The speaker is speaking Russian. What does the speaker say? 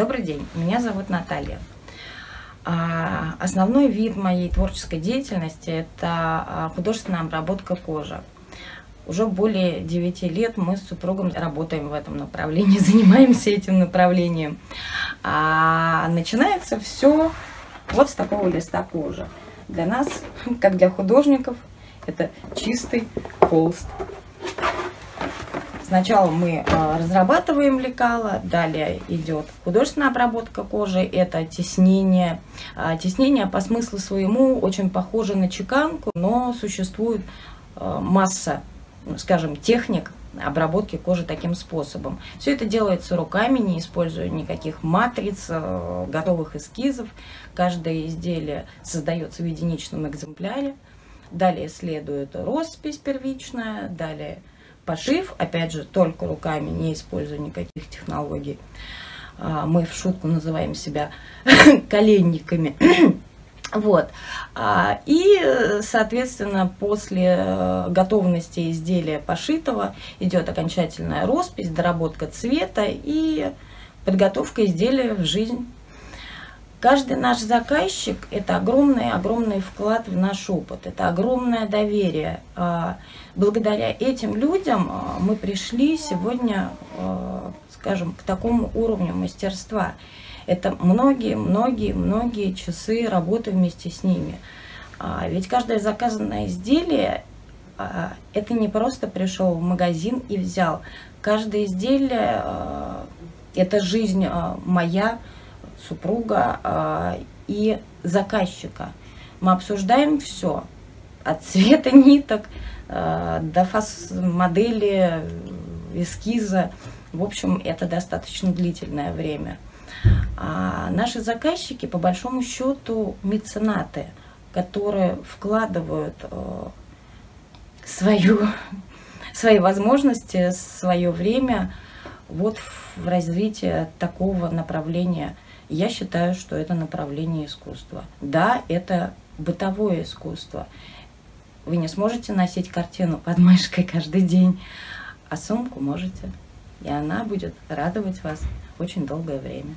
Добрый день, меня зовут Наталья. Основной вид моей творческой деятельности – это художественная обработка кожи. Уже более 9 лет мы с супругом работаем в этом направлении, занимаемся этим направлением. Начинается все вот с такого листа кожи. Для нас, как для художников, это чистый холст. Сначала мы разрабатываем лекало, далее идет художественная обработка кожи, это теснение. Теснение по смыслу своему очень похоже на чеканку, но существует масса, скажем, техник обработки кожи таким способом. Все это делается руками, не используя никаких матриц, готовых эскизов. Каждое изделие создается в единичном экземпляре. Далее следует роспись первичная, далее пошив, опять же, только руками, не используя никаких технологий. Мы в шутку называем себя коленниками. Вот. И, соответственно, после готовности изделия пошитого идет окончательная роспись, доработка цвета и подготовка изделия в жизнь. Каждый наш заказчик – это огромный вклад в наш опыт, это огромное доверие. Благодаря этим людям мы пришли сегодня, скажем, к такому уровню мастерства. Это многие часы работы вместе с ними. Ведь каждое заказанное изделие – это не просто пришел в магазин и взял. Каждое изделие – это жизнь моя, супруга и заказчика. Мы обсуждаем все, от цвета ниток до модели, эскиза. В общем, это достаточно длительное время. Наши заказчики, по большому счету, меценаты, которые вкладывают свои возможности, свое время вот в развитие такого направления. Я считаю, что это направление искусства. Да, это бытовое искусство. Вы не сможете носить картину под мышкой каждый день, а сумку можете. И она будет радовать вас очень долгое время.